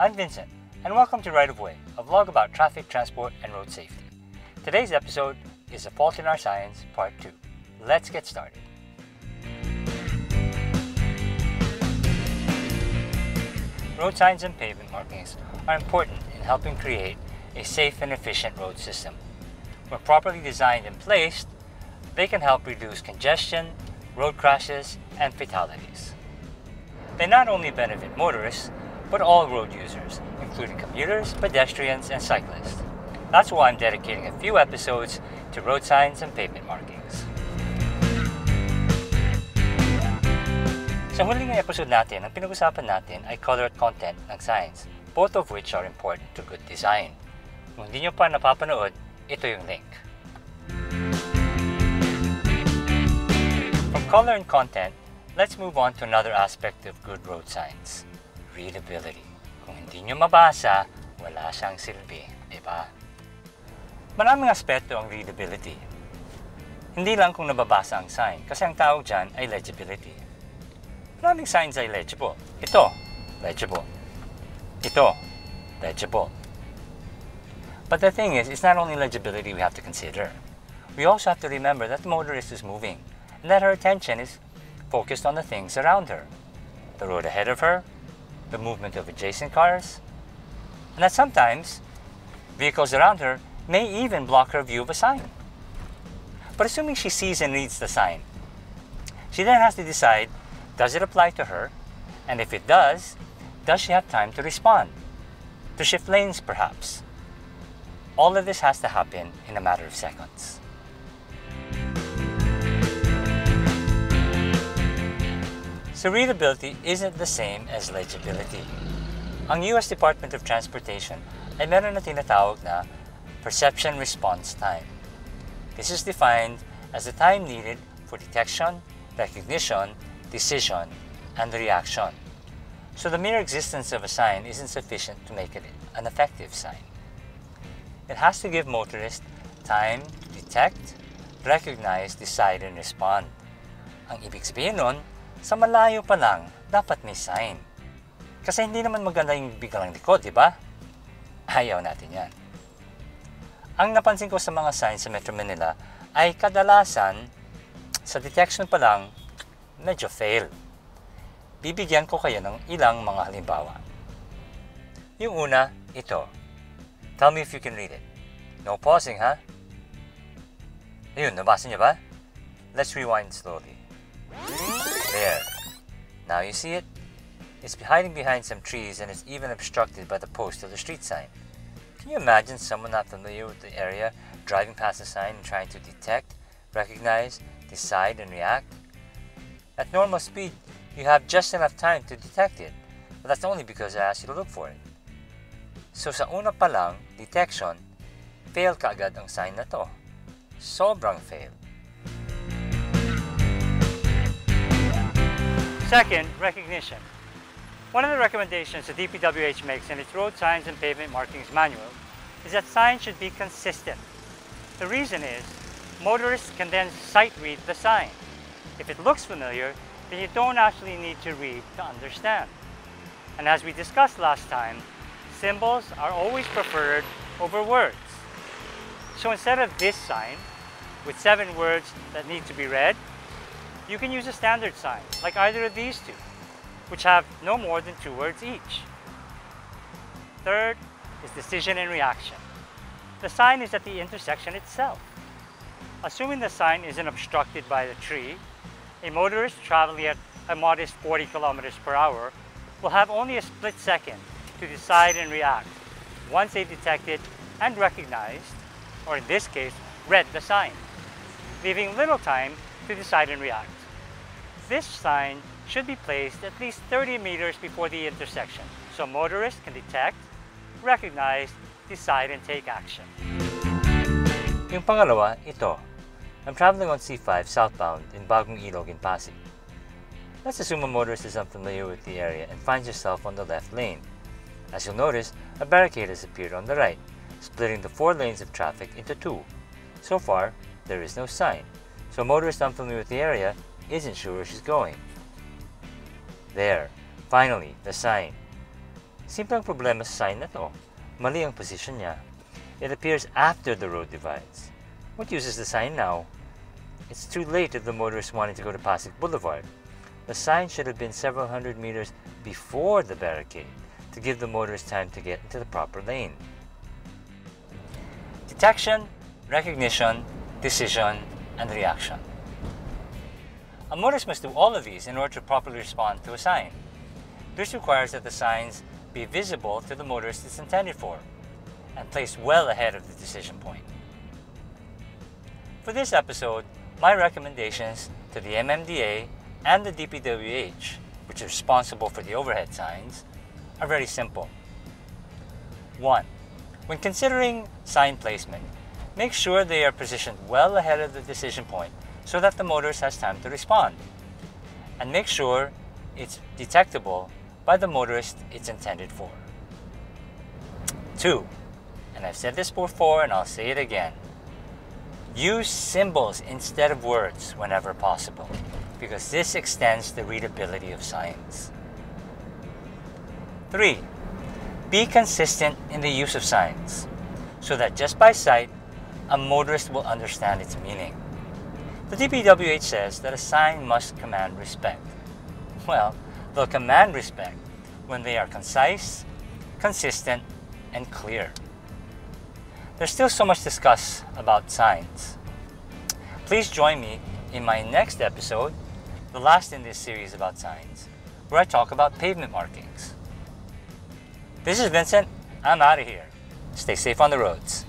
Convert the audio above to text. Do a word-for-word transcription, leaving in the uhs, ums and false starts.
I'm Vincent, and welcome to Right of Way, a vlog about traffic, transport, and road safety. Today's episode is The Fault in Our Signs, Part two. Let's get started. Road signs and pavement markings are important in helping create a safe and efficient road system. When properly designed and placed, they can help reduce congestion, road crashes, and fatalities. They not only benefit motorists, but all road users, including commuters, pedestrians, and cyclists. That's why I'm dedicating a few episodes to road signs and pavement markings. Sa huling episode natin, ang pinag-usapan natin ay color content ng signs, both of which are important to good design. Kung hindi nyo pa napapanood, ito yung link. From color and content, let's move on to another aspect of good road signs. Readability. Kung hindi nyo mabasa, wala siyang silbi, di ba? Maraming aspeto ang readability. Hindi lang kung nababasa ang sign, kasi ang tawag dyan ay legibility. Maraming signs ay legible. Ito, legible. Ito, legible. But the thing is, it's not only legibility we have to consider. We also have to remember that the motorist is moving, and that her attention is focused on the things around her. The road ahead of her, the movement of adjacent cars, and that sometimes vehicles around her may even block her view of a sign. But assuming she sees and reads the sign, she then has to decide, does it apply to her? And if it does, does she have time to respond? To shift lanes, perhaps? All of this has to happen in a matter of seconds. So readability isn't the same as legibility. Ang U S Department of Transportation ay meron na tinatawag na perception response time. This is defined as the time needed for detection, recognition, decision, and reaction. So the mere existence of a sign isn't sufficient to make it an effective sign. It has to give motorists time to detect, recognize, decide, and respond. Ang ibig sabihin nun, sa malayo pa lang, dapat may sign. Kasi hindi naman maganda yung biglang likod, di ba? Ayaw natin yan. Ang napansin ko sa mga signs sa Metro Manila ay kadalasan, sa detection pa lang, medyo fail. Bibigyan ko kayo ng ilang mga halimbawa. Yung una, ito. Tell me if you can read it. No pausing, ha? Huh? Ayun, nabasa niyo ba? Let's rewind slowly. There. Now you see it? It's hiding behind some trees and it's even obstructed by the post of the street sign. Can you imagine someone not familiar with the area driving past the sign and trying to detect, recognize, decide, and react? At normal speed, you have just enough time to detect it, but that's only because I asked you to look for it. So sa una pa lang, detection, fail kaagad ang sign na to. Sobrang fail. Second, recognition. One of the recommendations the D P W H makes in its Road Signs and Pavement Markings Manual is that signs should be consistent. The reason is, motorists can then sight read the sign. If it looks familiar, then you don't actually need to read to understand. And as we discussed last time, symbols are always preferred over words. So instead of this sign, with seven words that need to be read, you can use a standard sign, like either of these two, which have no more than two words each. Third is decision and reaction. The sign is at the intersection itself. Assuming the sign isn't obstructed by the tree, a motorist traveling at a modest forty kilometers per hour will have only a split second to decide and react once they detected and recognized, or in this case, read the sign, leaving little time to decide and react. This sign should be placed at least thirty meters before the intersection, so motorists can detect, recognize, decide, and take action. Yung pangalawa, ito. I'm traveling on C five southbound in Bagong Ilog in Pasig. Let's assume a motorist is unfamiliar with the area and finds yourself on the left lane. As you'll notice, a barricade has appeared on the right, splitting the four lanes of traffic into two. So far, there is no sign, so a motorist unfamiliar with the area isn't sure where she's going. There, finally, the sign. Simpleng problema sa sign na to. Mali ang position niya. It appears after the road divides. What use is the sign now? It's too late if the motorist wanted to go to Pasig Boulevard. The sign should have been several hundred meters before the barricade to give the motorist time to get into the proper lane. Detection, recognition, decision, and reaction. A motorist must do all of these in order to properly respond to a sign. This requires that the signs be visible to the motorist it's intended for and placed well ahead of the decision point. For this episode, my recommendations to the M M D A and the D P W H, which are responsible for the overhead signs, are very simple. one. When considering sign placement, make sure they are positioned well ahead of the decision point so that the motorist has time to respond. And make sure it's detectable by the motorist it's intended for. two. And I've said this before and I'll say it again. Use symbols instead of words whenever possible, because this extends the readability of signs. three. Be consistent in the use of signs, so that just by sight, a motorist will understand its meaning. The D P W H says that a sign must command respect. Well, they'll command respect when they are concise, consistent, and clear. There's still so much to discuss about signs. Please join me in my next episode, the last in this series about signs, where I talk about pavement markings. This is Vincent. I'm out of here. Stay safe on the roads.